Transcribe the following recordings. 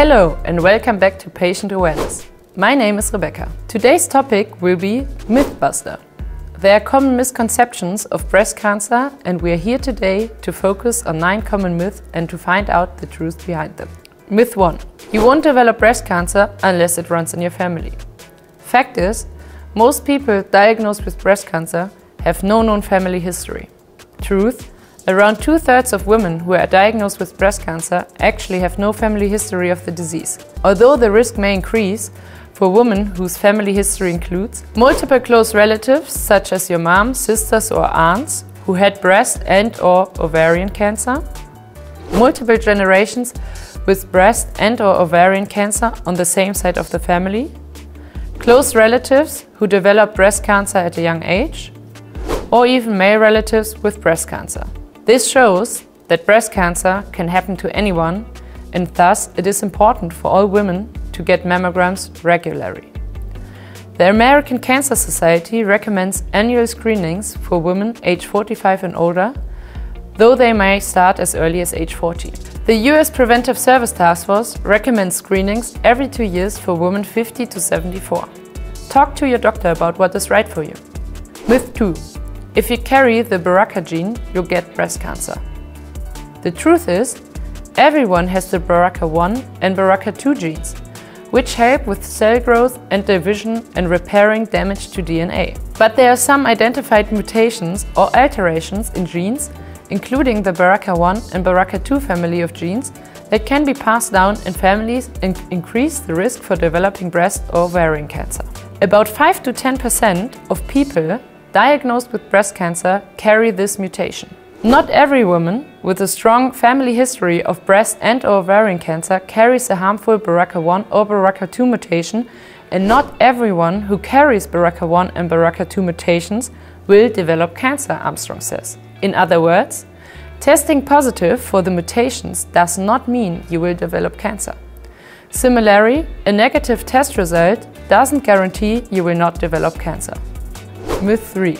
Hello and welcome back to Patient Awareness. My name is Rebecca. Today's topic will be Mythbuster. There are common misconceptions of breast cancer, and we are here today to focus on 9 common myths and to find out the truth behind them. Myth 1. You won't develop breast cancer unless it runs in your family. Fact is, most people diagnosed with breast cancer have no known family history. Truth, around 2/3 of women who are diagnosed with breast cancer actually have no family history of the disease. Although the risk may increase for women whose family history includes multiple close relatives such as your mom, sisters or aunts who had breast and or ovarian cancer, multiple generations with breast and or ovarian cancer on the same side of the family, close relatives who develop breast cancer at a young age, or even male relatives with breast cancer. This shows that breast cancer can happen to anyone, and thus it is important for all women to get mammograms regularly. The American Cancer Society recommends annual screenings for women age 45 and older, though they may start as early as age 40. The US Preventive Service Task Force recommends screenings every 2 years for women 50 to 74. Talk to your doctor about what is right for you. Myth 2. If you carry the BRCA gene, you'll get breast cancer. The truth is, everyone has the BRCA1 and BRCA2 genes, which help with cell growth and division and repairing damage to DNA. But there are some identified mutations or alterations in genes, including the BRCA1 and BRCA2 family of genes, that can be passed down in families and increase the risk for developing breast or ovarian cancer. About 5 to 10% of people diagnosed with breast cancer carry this mutation. Not every woman with a strong family history of breast and ovarian cancer carries a harmful BRCA1 or BRCA2 mutation, and not everyone who carries BRCA1 and BRCA2 mutations will develop cancer, Armstrong says. In other words, testing positive for the mutations does not mean you will develop cancer. Similarly, a negative test result doesn't guarantee you will not develop cancer. Myth 3.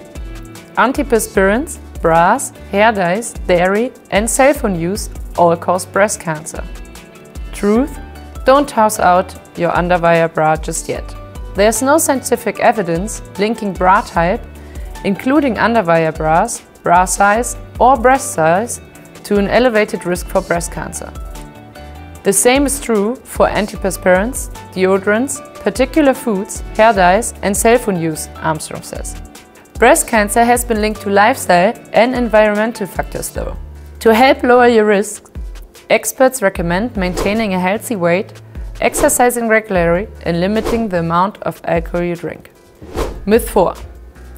Antiperspirants, bras, hair dyes, dairy and cell phone use all cause breast cancer. Truth, don't toss out your underwire bra just yet. There's no scientific evidence linking bra type, including underwire bras, bra size or breast size, to an elevated risk for breast cancer. The same is true for antiperspirants, deodorants, particular foods, hair dyes and cell phone use, Armstrong says. Breast cancer has been linked to lifestyle and environmental factors though. To help lower your risk, experts recommend maintaining a healthy weight, exercising regularly and limiting the amount of alcohol you drink. Myth 4.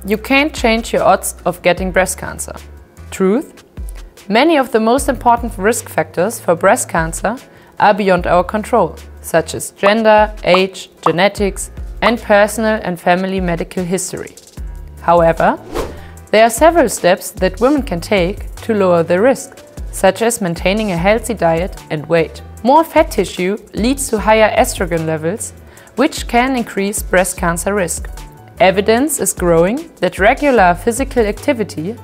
You can't change your odds of getting breast cancer. Truth, many of the most important risk factors for breast cancer are beyond our control, such as gender, age, genetics and personal and family medical history. However, there are several steps that women can take to lower their risk, such as maintaining a healthy diet and weight. More fat tissue leads to higher estrogen levels, which can increase breast cancer risk. Evidence is growing that regular physical activity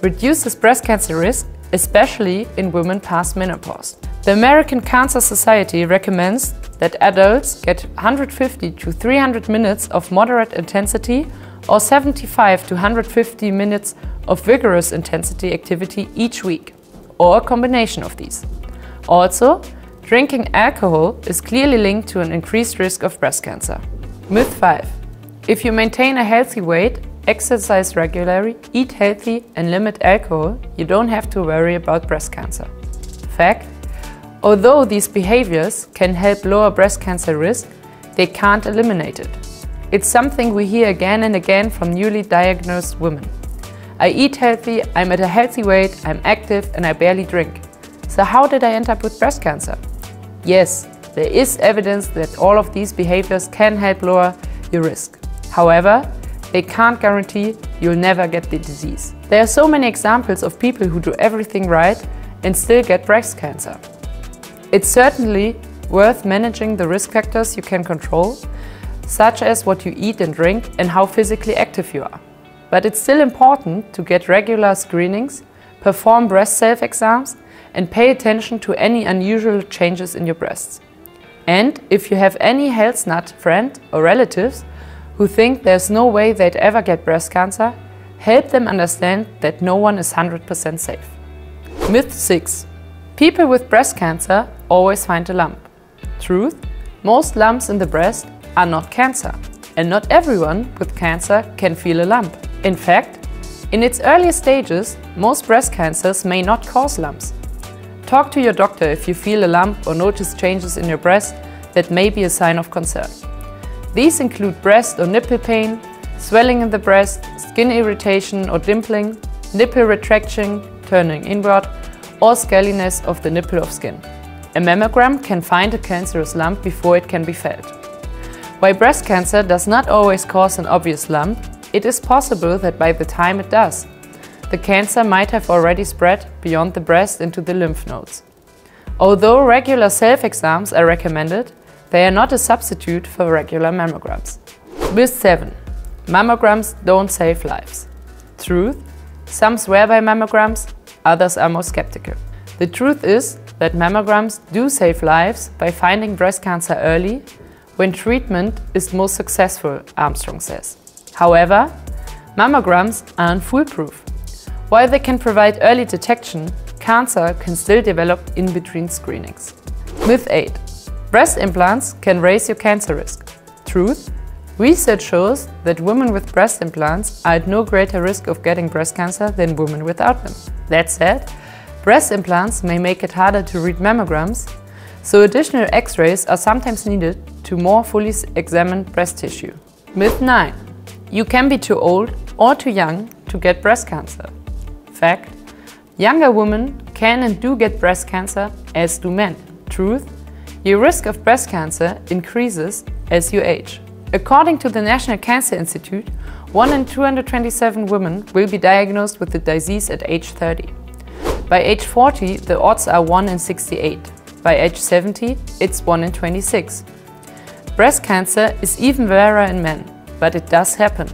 reduces breast cancer risk, especially in women past menopause. The American Cancer Society recommends that adults get 150 to 300 minutes of moderate intensity or 75 to 150 minutes of vigorous intensity activity each week, or a combination of these. Also, drinking alcohol is clearly linked to an increased risk of breast cancer. Myth 5. If you maintain a healthy weight, exercise regularly, eat healthy and limit alcohol, you don't have to worry about breast cancer. Fact, although these behaviors can help lower breast cancer risk, they can't eliminate it. It's something we hear again and again from newly diagnosed women. I eat healthy, I'm at a healthy weight, I'm active and I barely drink. So how did I end up with breast cancer? Yes, there is evidence that all of these behaviors can help lower your risk. However, they can't guarantee you'll never get the disease. There are so many examples of people who do everything right and still get breast cancer. It's certainly worth managing the risk factors you can control, such as what you eat and drink and how physically active you are. But it's still important to get regular screenings, perform breast self-exams and pay attention to any unusual changes in your breasts. And if you have any health nut friend or relatives who think there's no way they'd ever get breast cancer, help them understand that no one is 100% safe. Myth 6. People with breast cancer always find a lump. Truth, most lumps in the breast are not cancer, and not everyone with cancer can feel a lump. In fact, in its early stages, most breast cancers may not cause lumps. Talk to your doctor if you feel a lump or notice changes in your breast that may be a sign of concern. These include breast or nipple pain, swelling in the breast, skin irritation or dimpling, nipple retraction, turning inward, or scaliness of the nipple of skin. A mammogram can find a cancerous lump before it can be felt. While breast cancer does not always cause an obvious lump, it is possible that by the time it does, the cancer might have already spread beyond the breast into the lymph nodes. Although regular self-exams are recommended, they are not a substitute for regular mammograms. Myth 7. Mammograms don't save lives. Truth, some swear by mammograms, others are more skeptical. The truth is that mammograms do save lives by finding breast cancer early, when treatment is most successful, Armstrong says. However, mammograms aren't foolproof. While they can provide early detection, cancer can still develop in between screenings. Myth 8. Breast implants can raise your cancer risk. Truth, research shows that women with breast implants are at no greater risk of getting breast cancer than women without them. That said, breast implants may make it harder to read mammograms, so additional x-rays are sometimes needed to more fully examine breast tissue. Myth 9. You can be too old or too young to get breast cancer. Fact, younger women can and do get breast cancer, as do men. Truth, your risk of breast cancer increases as you age. According to the National Cancer Institute, 1 in 227 women will be diagnosed with the disease at age 30. By age 40, the odds are 1 in 68. By age 70, it's 1 in 26. Breast cancer is even rarer in men, but it does happen.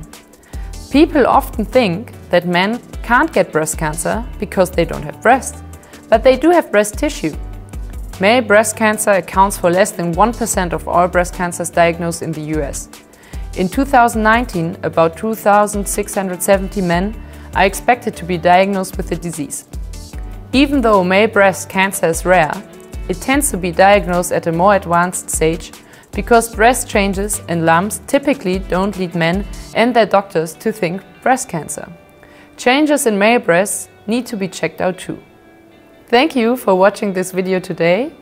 People often think that men can't get breast cancer because they don't have breasts, but they do have breast tissue. Male breast cancer accounts for less than 1% of all breast cancers diagnosed in the US. In 2019, about 2,670 men are expected to be diagnosed with the disease. Even though male breast cancer is rare, it tends to be diagnosed at a more advanced stage because breast changes and lumps typically don't lead men and their doctors to think breast cancer. Changes in male breasts need to be checked out too. Thank you for watching this video today.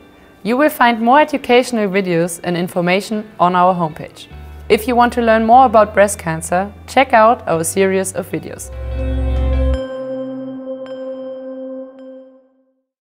You will find more educational videos and information on our homepage. If you want to learn more about breast cancer, check out our series of videos.